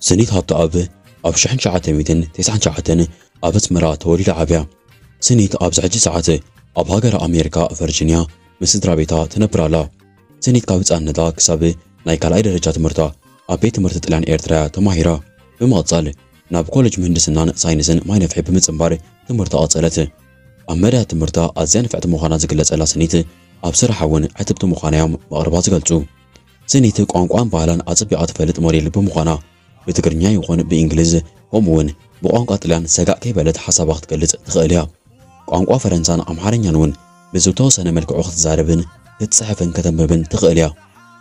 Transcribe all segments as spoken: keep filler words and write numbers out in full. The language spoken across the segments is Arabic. سنيد هات أب أب شحن شعته ميتين تسعن شعته أب اسمرا تولي لعبيا سنيد أب زعج ساعته أب هاجر أمريكا فرجينيا مسدرا بيتا تنبرالا سنيد كابت أن ذاك سبب نايكالاي درجات مرتا أبيت مرتت لان إيرترا تماهيرا بما أتصل ناب كولج مهندسنا ساينسن ما ينفع بمتسمبار تمرتا أتصلته أمرها تمرتا أزين فعت مخانا زقلت على سنيد أب سرح ون عتبت مخانيام وأربعة زقلتو سنيد قان قان بعلان أصبي أتفلت مريل بمخانا بتقرنيا يقون بإنجليز همون بقانقة لان سجأ كبلد حسب وقت قلت تغليا قانقة فرنسان أمحرين ينون بزوتو سنة ملك عقد زاربن تتصحفن كتم بن تغليا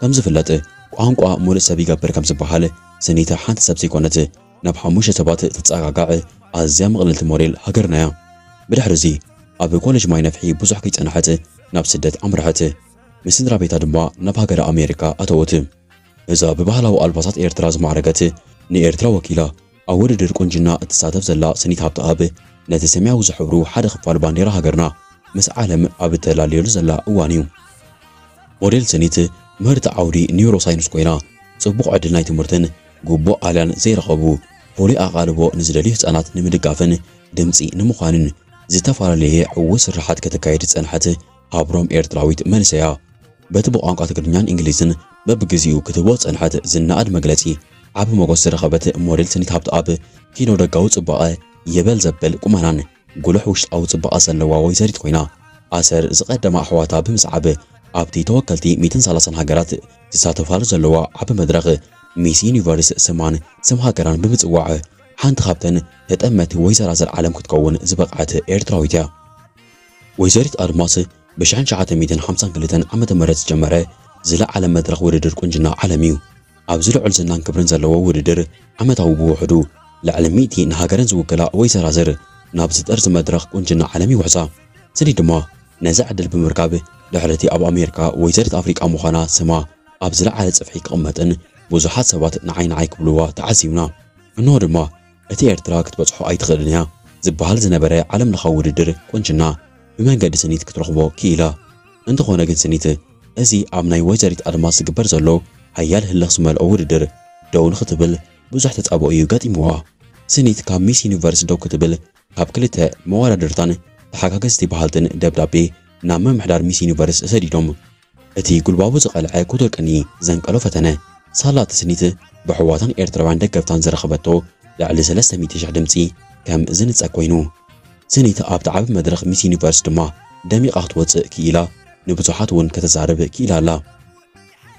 كم زفلته قانقة مول سبيجا بركم سبحاله سنيته حنت سبسي قنته نبح مش تبات تتصعقع عزيم غلت موريل هجرنايا بالحرزي أبي كولج ما ينفحي بزحكي أنحته نب سدة أمرحته مسندرا بيتدمع نبهجر أمريكا أتوتم إذا ببهلو البساط إيرتراز معركته نيرترا وكيلا أول دركون جنا تساتف زلا سنيت هبط أبي نتسمع وزحورو حد خفال بانديرا هجرنا مس عالم أبي تلالير زلا وانيو موديل سنيت مهرت عوري نيورو ساينس كوينا صبوق عدل نايت مرتن جوبو علان زي رقبو فولي أغالبو نزلليه سنات نمد قافن دمسي نمخانن زتفعل ليه عوس الرحات كتكايد سنحته عبرم إيرتراويت منسيا بتبو أنقاط كرنيان إنجليزن ببجزيو كتبوت سنحت زناد مجلسي عب مقص رقبته موريل سنيت هبط أب كينو رجعوا تبقى يبل زبل كمهن جلوحوش أو تبقى سلواوي زريت قينا عسر زقدة مع حواتها بمسعبه عبتي توكلتي ميتين سالسان هجرات تسعة فارز اللواء عب مدرغ ميسين يفارس سمان سمها كران بمتوعه حنت خبتن تتأمت وزارة العالم كتكون زبقعة إيرتراويتيا وزارة أرماس بشان شعات ميتين خمسين كلتن عمد مرت جمرة زلا على مدرغ وردر كنجنا عالميو أبزلع الزنان كبرن زلوا وردر عمتاو بوحدو لعلميتي نهاجرن زوكلا ويسرازر نابزت أرز مدرخ كونجنا عالمي وحزا سني دما نزع دل بمركابه لحلتي أبو أمريكا ويزارة أفريقيا مخانا سما أبزلع على صفحيك أمتن بوزحات سوات نعين عيك بلوا تعزيونا إنه دما أتي إيرترا كتبصحو أي تغلنيا زبهال زنبرة عالم لخو وردر كونجنا بمن قد سنيت كترخبو كيلا أنت خونا قد سنيت أزي عمناي ويزارة أرماس كبر زلو هيال هلخ سمال أول در دون ختبل بزحتت أبو أيوجات إموها سنيت كام ميس يونيفرس دو كتبل هبكلتها موارد درتان تحقق استبحالتن دبلابي نعم محدار ميس يونيفرس سديدهم أتي كل بابو زقلعة كتر كني زنك ألوفتنا صالات سنيت بحواتن إرتروان دكفتان زرخبتو لعل سلسة ميتش عدمتي كم زنت ساكوينو سنيت أبت عب مدرخ ميس يونيفرس دما دمي قهتوت كيلا نبتوحاتون كتزارب كيلا لا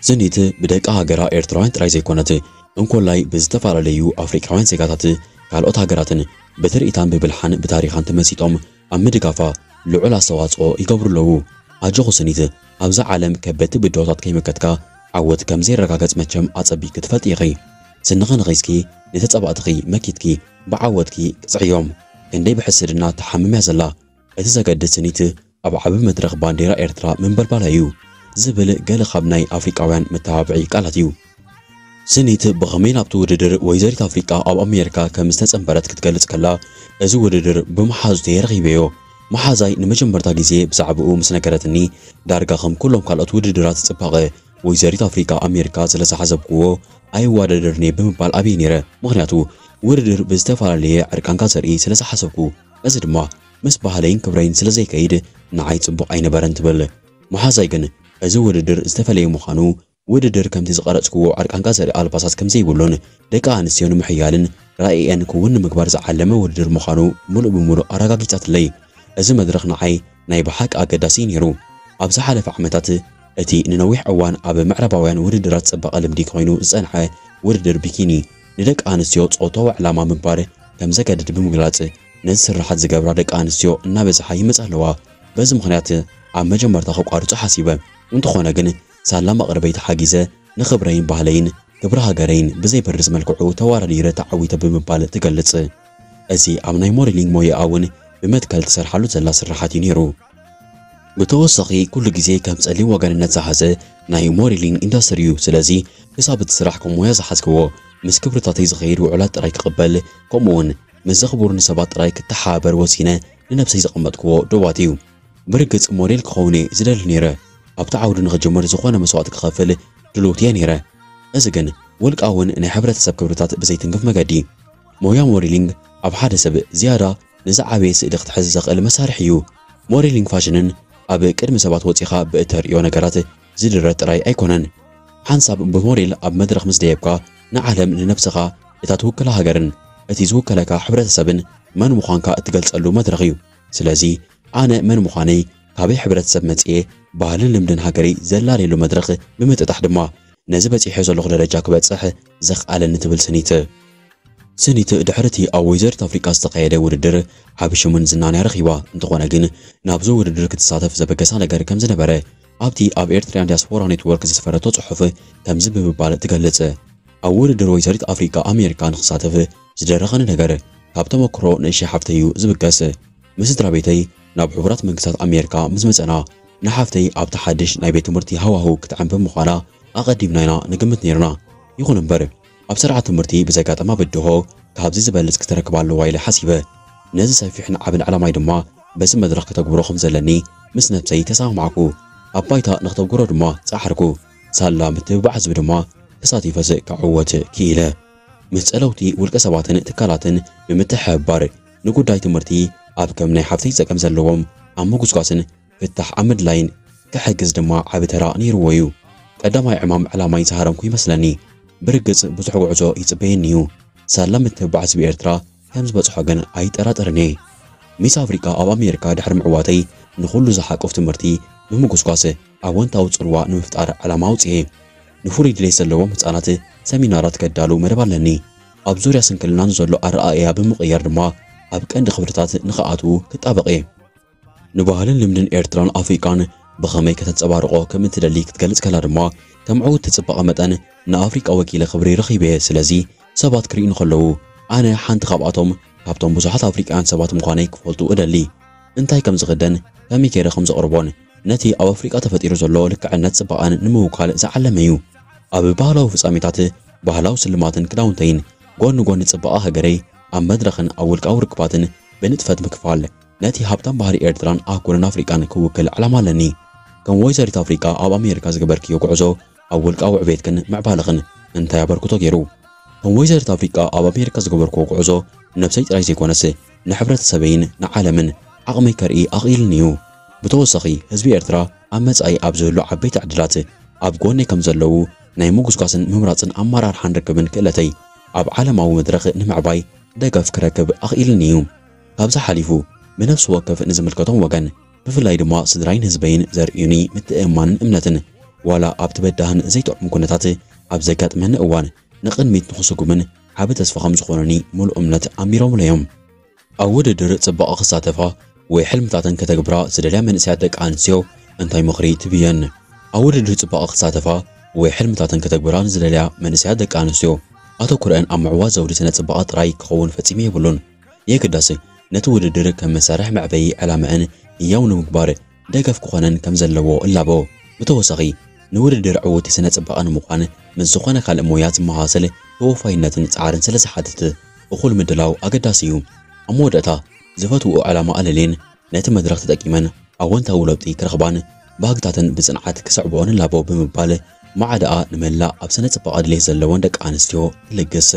زنيت بدك هاجرا إيرتراوين ترايزي كونت انكون لاي بزتفعل ليو أفريقياوين سيقاتات كالوت هاجراتن بتر إتام ببلحان بتاريخان تمسيطهم أمدقافا لعلا سواتقو يقبر لوو أجوغو سنيت أبزا عالم كبت بدوتات كيمكتكا عوت كمزير رقاقت مجم أتبي كتفات إغي سنغان غيسكي نتتبع أتغي مكيتكي بعوتكي زعيوم كندي بحسرنا تحمم هزلا أتزا قدت سنيت أبعب مدرغ بانديرا إيرترا من بربالايو زبل قال خبناي أفريقياوين متابعي قالتيو سنيت بغمين أبتو ردر وزارة أفريقيا أو أمريكا كمستنس أمبارات كتقالت كلا أزو ردر بمحازو تيرغي بيو محازاي نمجم برتاقيزي بزعبقو مسنكرتني دارقا خم كلهم قالتو ردرات تسباغي وزارة أفريقيا أمريكا زلس حزبقو أيوا ردرني بمبال أبينير مغنياتو وردر بزتفال ليه عرقان قاسرقي سلس حزبقو أزد ما مسبهالين كبرين سلسي كايد نعايت بقعين برانتبل محازايقن أزو ودر استفلي مخانو ودر كم تزغرتكو عرقان قاسر الباسات كم زيبولون ديكا انسيون محيالن رأي أن كون مكبار زعلم ودر مخانو ملو بمولو أراقا كيتات لي أزو مدرخ نعي نايبحاك أقداسين يرو أبزا حالف عمتات أتي ننويح أوان أب معرباوان وردرات سباق المدي كوينو زانحا وردر بكيني لديك انسيو تسعطو علاما منبار كم زكادت بمقلات نسر رحات زقابرا ديك انسيو نابزحا يمسألوا بزم خنات عم جمر تاخو قارتو حاسيبا انتخونا جن سالم مغربيت حاجزة نخبرين بحالين كبرها جرين بزي برز ملكو تواريرة تعويت بمبال تقلت أزي عمناي موريلينج موي أون بمتكل تسرحلو زلا سرحاتي نيرو متوسقي كل جزء كم سألي وجننا تحسه نايموريلين إندستريو سلزي إصابة سرحكم ويزحسكوا مسكبر تعطيز غير وعلات رأيك قبل كمون مزخبر نسبات رأيك تحابر وسينا لنفسي زقمتكوا دواتيو بركز موريل كوني زدل نيرة أبتعود نخجمر زخوان مسواتك خافل دلوتيا نيرة أزجن ولك أون إن حبرة سبكبر تعط بزيتنقف مجدي موياموريلين أبحاد سب زيارة نزع بيس إدخت حزق المسارحيو موريلين فاشنن أب كرم سبات وتخاب بأثر يونجرات زدرت رأي أيكونن حنصب بموريل أب مدرخ مزديبكا نعلم لنفسها إتاتوك لها جرن إتزوك لك حبرة سبن من مخانك أتجلس اللو مدرخيو سلازي أنا من مخاني كابي حبرة سب متئ بهالن لمدن هجري زلاري اللو مدرخ بمت تحدمه نزبت يحوز لغة رجاك بتصح زخ على نتبل سنيته سنيت دحرتي أو وزارة أفريقيا استقيادة وردر حابش من زنانة رخيوا انتقونا جن نابزو وردر كتصادف زبكسانة غير كم زنبرة أبتي أب إيرتريان دياسبورا نتورك زفراتو صحف كم زب ببالة تقلت أو وردر وزارة أفريقيا أمريكا نخصاتف زدرخان نغر كابتما كرو نشي حفتيو زبكس مسدرا بيتي ناب حبرات منكسات أمريكا مزمزنا نحفتي أب تحدش نايبيت مرتي هواهو كتعم بمخانا أقدمنا نقمت نيرنا يكون مبرر أبسرعة مرتي بزكاة ما بدهو كابزي زبالز كتركب على الوايل حسيبة نازل سفيحنا عبن على مايدما بس مدرخ كتقبرو خمسة لني مسنا بسي تساهم معكو أبايتا نخطب قرار دما تسحركو سالا متبع عزب دما تساتي فزق كعوة كيلة مسألوتي والكسباتن تكالاتن بمتحب بار نقود دايت مرتي أبكمنا حفتيزة كمزل لهم أمو قسقاسن فتح أمد لاين كحجز دما عبتراء نيرويو قدامي عمام على ماي سهرمكو يمسلني برقص بصحو عزو يتبينيو سالم تبعس بإرترا همز بصحوغن أيت أراترني ميس أفريقيا أو أمريكا دحر معواتي نخلو زحاق أفت مرتي بمقسقاسة أوان تاوت صروا نفتار على ماوتي نفوري دليس اللوام هتساناتي سمينارات كدالو مربالني أبزوريا سنكلنا نزولو أرائيا بمقيار ما أبكان دخبرتات نخاعاتو كتابقي نباهلن لمدن إرتران أفريقان بخامي كتتسابارقو كمنتدالي كتقلت كالارما كمعود تتسبقى متأن نأفريقيا وكيل خبري رخيبه سلازي سبات كرين خلوه أنا حانت خابعتهم كابتهم بزحات أفريقيان سبات مقاني كفولتو إدالي انتهي كمزغدن كامي كيرا خمزة أربان نتي أو أفريقيا تفت إرزالله لك عنات سبقان نموكال زعلميو أبي بحلاو فساميتاته بحلاو سلماتن كداونتين قوانو قوان تسبقاها جري عم مدرخن أولك أو ركباتن بنتفت مكفال نتي هابتان بحر إردران أكورن أفريقيان كوكل على مالني كم وزارة أفريقيا أو أمريكا زغبركيو كعزو أولك أو عبيتكن مع بالغن أنت يبركو تغيرو هم وزارة أفريقيا أو أمريكا زغبركو كعزو نبسيت رايزي كونسي نحبرة سبعين نعالمن عقمي كرئي أغيل نيو بتوسخي هزبي إرترا أمت أي أبزولو عبيت عدلاتي أبقوني كمزلو نايمو قسقاسن ممراتن أمرار حنركبن كلتي أب عالم أو مدرخ نمعباي داقف كركب أغيل نيو أبزا حليفو بنفس وقف نزم الكتون وغن بفلاي دما صدرين هزبين زرئيوني متأمان امنتن ولا أبتبدهن زيت مكوناتي أبزكات من أوان نقن ميت نخصكو من حابتس فخم زخونني مول أمنة أميرام ليوم أود در تبقى خصاتفا وحلم تاتن كتكبرا زدلا من سيادك أنسيو انتاي مغري تبين أود در تبقى خصاتفا وحلم تاتن كتكبرا زدلا من سيادك أنسيو أتو قرآن أمعوا زودتنا تبقى تراي كخون فتيمي بلون يكداسي نتود در كم مسارح معبي على معن يون مكبار داقف كخونن كم زلوو اللعبو متوسقي نور الدرعو تسنة تبقى نموقان من زخانة كالمويات محاصل توفاينة تعارن سلسة حدث وخول مدلاو أقداسيو أمود أتا زفتو على مقاللين نتم درخت تأكيما أوان تاولوبتي كرغبان باقتاتن بزنعات كسعبوان اللابو بمبال مع دقاء نملا أبسنة تبقى دليه زلوان دك آنستيو لقس.